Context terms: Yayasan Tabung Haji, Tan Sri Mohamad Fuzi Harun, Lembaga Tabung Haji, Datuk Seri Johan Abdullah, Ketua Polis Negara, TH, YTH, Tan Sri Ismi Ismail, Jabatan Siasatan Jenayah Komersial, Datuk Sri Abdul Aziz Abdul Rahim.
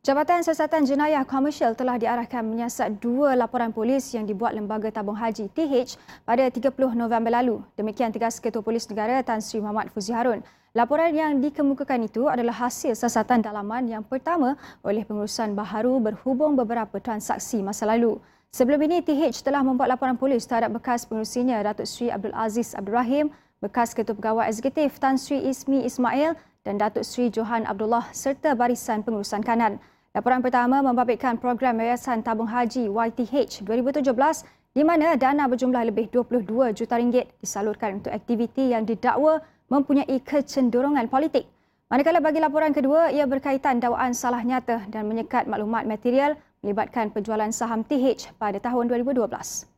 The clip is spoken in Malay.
Jabatan Siasatan Jenayah Komersial telah diarahkan menyiasat dua laporan polis yang dibuat Lembaga Tabung Haji TH pada 30 November lalu. Demikian tegas Ketua Polis Negara Tan Sri Mohamad Fuzi Harun. Laporan yang dikemukakan itu adalah hasil siasatan dalaman yang pertama oleh pengurusan baharu berhubung beberapa transaksi masa lalu. Sebelum ini, TH telah membuat laporan polis terhadap bekas pengurusinya Datuk Sri Abdul Aziz Abdul Rahim, bekas Ketua Pegawai Eksekutif Tan Sri Ismi Ismail dan Datuk Seri Johan Abdullah serta barisan pengurusan kanan. Laporan pertama membabitkan program Yayasan Tabung Haji YTH 2017 di mana dana berjumlah lebih RM22 juta disalurkan untuk aktiviti yang didakwa mempunyai kecenderungan politik. Manakala bagi laporan kedua, ia berkaitan dakwaan salah nyata dan menyekat maklumat material melibatkan penjualan saham TH pada tahun 2012.